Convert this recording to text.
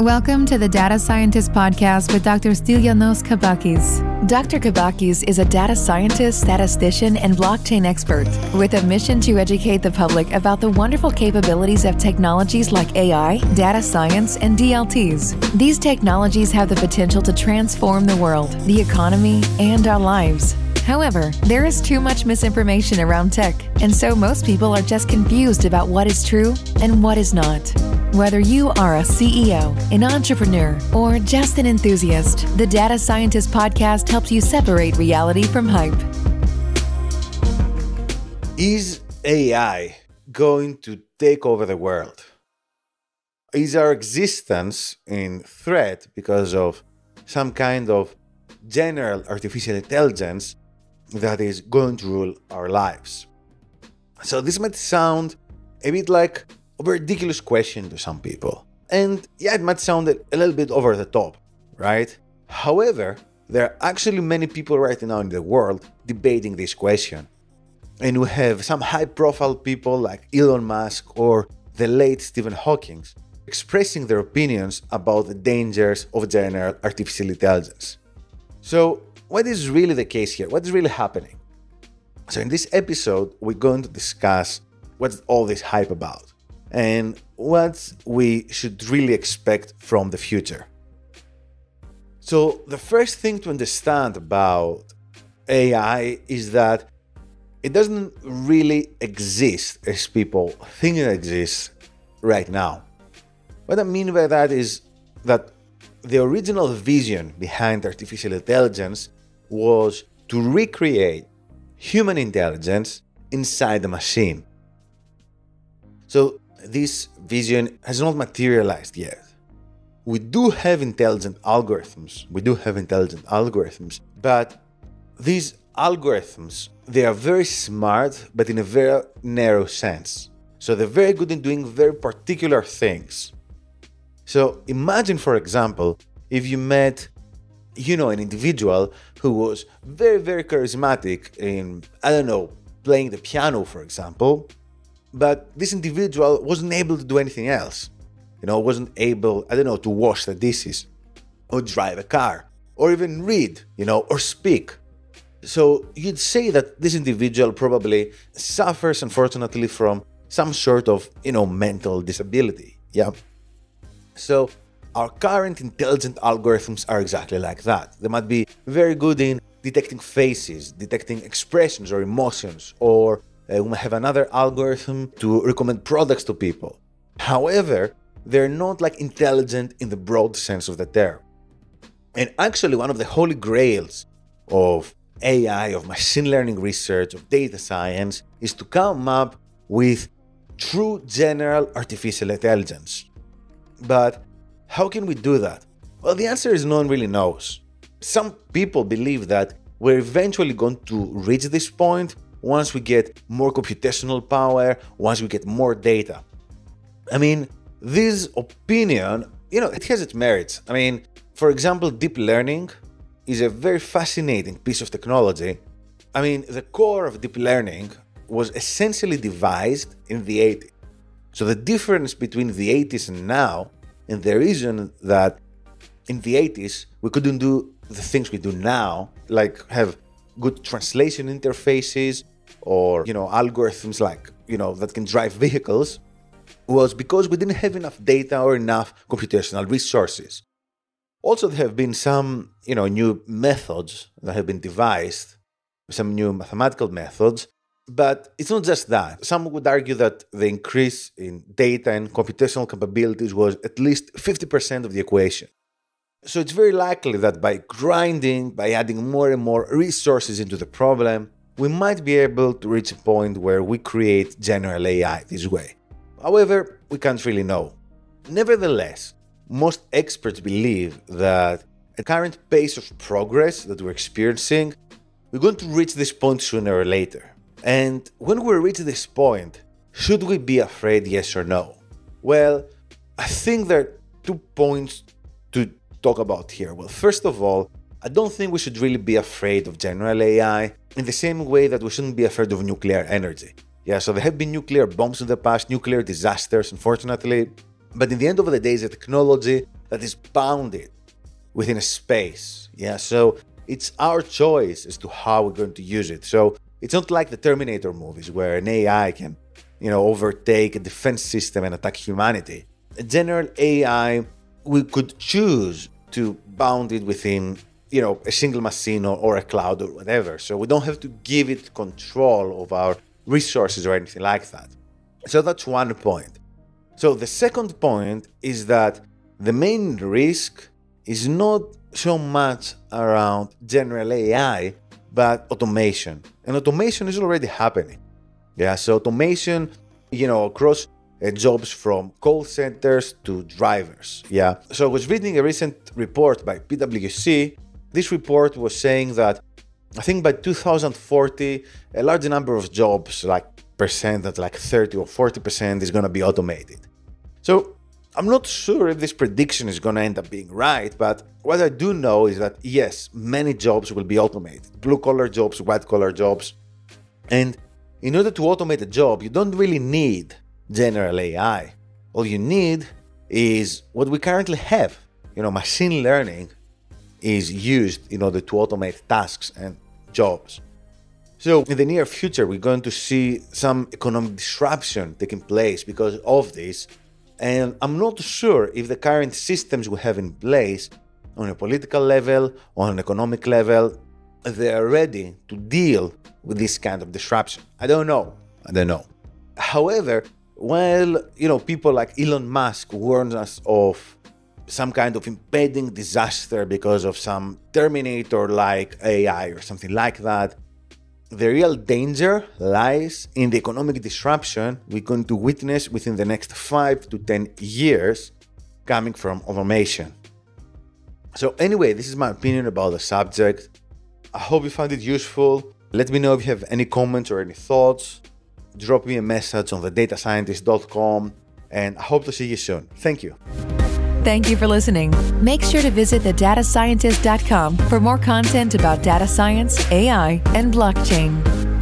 Welcome to the Data Scientist podcast with Dr. Stylianos Kampakis. Dr. Kampakis is a data scientist, statistician, and blockchain expert with a mission to educate the public about the wonderful capabilities of technologies like AI, data science, and DLTs. These technologies have the potential to transform the world, the economy, and our lives. However, there is too much misinformation around tech, and so most people are just confused about what is true and what is not. Whether you are a CEO, an entrepreneur, or just an enthusiast, the Data Scientist podcast helps you separate reality from hype. Is AI going to take over the world? Is our existence in threat because of some kind of general artificial intelligence that is going to rule our lives? So this might sound a bit like a ridiculous question to some people. And yeah, it might sound a little bit over the top, right? However, there are actually many people right now in the world debating this question. And we have some high-profile people like Elon Musk or the late Stephen Hawking expressing their opinions about the dangers of general artificial intelligence. So what is really the case here? What is really happening? So in this episode, we're going to discuss what's all this hype about, and what we should really expect from the future. So the first thing to understand about AI is that it doesn't really exist as people think it exists right now. What I mean by that is that the original vision behind artificial intelligence was to recreate human intelligence inside a machine. So this vision has not materialized yet. We do have intelligent algorithms, but these algorithms, they are very smart, but in a very narrow sense. So they're very good in doing very particular things. So imagine, for example, if you met, an individual who was very, very charismatic in, playing the piano, for example, but this individual wasn't able to do anything else. Wasn't able, to wash the dishes or drive a car or even read, or speak. So you'd say that this individual probably suffers, unfortunately, from some sort of, mental disability. Yeah. So our current intelligent algorithms are exactly like that. They might be very good in detecting faces, detecting expressions or emotions, or we might have another algorithm to recommend products to people. However, they're not like intelligent in the broad sense of the term. And actually, one of the holy grails of AI, of machine learning research, of data science, is to come up with true general artificial intelligence. But how can we do that? Well, the answer is no one really knows. Some people believe that we're eventually going to reach this point once we get more computational power, once we get more data. I mean, this opinion, it has its merits. I mean, for example, deep learning is a very fascinating piece of technology. I mean, the core of deep learning was essentially devised in the 80s. So the difference between the 80s and now, and the reason that in the 80s we couldn't do the things we do now, like have good translation interfaces or, algorithms like, that can drive vehicles, was because we didn't have enough data or enough computational resources. Also, there have been some, new methods that have been devised, some new mathematical methods. But it's not just that. Some would argue that the increase in data and computational capabilities was at least 50% of the equation. So it's very likely that by grinding, by adding more and more resources into the problem, we might be able to reach a point where we create general AI this way. However, we can't really know. Nevertheless, most experts believe that at current pace of progress that we're experiencing, we're going to reach this point sooner or later. And when we reach this point, should we be afraid, yes or no? Well, I think there are 2 points to talk about here. Well, first of all, I don't think we should really be afraid of general AI in the same way that we shouldn't be afraid of nuclear energy. Yeah, so there have been nuclear bombs in the past, nuclear disasters, unfortunately. But in the end of the day, it's a technology that is bounded within a space. Yeah, so it's our choice as to how we're going to use it. So it's not like the Terminator movies where an AI can, overtake a defense system and attack humanity. A general AI, we could choose to bound it within, a single machine or a cloud or whatever. So we don't have to give it control of our resources or anything like that. So that's one point. So the second point is that the main risk is not so much around general AI, but automation. And automation is already happening. Yeah, so automation, across jobs from call centers to drivers. Yeah, so I was reading a recent report by PwC. This report was saying that I think by 2040, a large number of jobs, at 30 or 40% is going to be automated. So I'm not sure if this prediction is going to end up being right, but what I do know is that, yes, many jobs will be automated. Blue-collar jobs, white-collar jobs. And in order to automate a job, you don't really need general AI. All you need is what we currently have. Machine learning is used in order to automate tasks and jobs. So in the near future, we're going to see some economic disruption taking place because of this. And I'm not sure if the current systems we have in place on a political level, on an economic level, they are ready to deal with this kind of disruption. I don't know. However, while people like Elon Musk warns us of some kind of impending disaster because of some Terminator-like AI or something like that, the real danger lies in the economic disruption we're going to witness within the next 5 to 10 years coming from automation. So anyway, this is my opinion about the subject. I hope you found it useful. Let me know if you have any comments or any thoughts. Drop me a message on thedatascientist.com, and I hope to see you soon. Thank you. Thank you for listening. Make sure to visit thedatascientist.com for more content about data science, AI, and blockchain.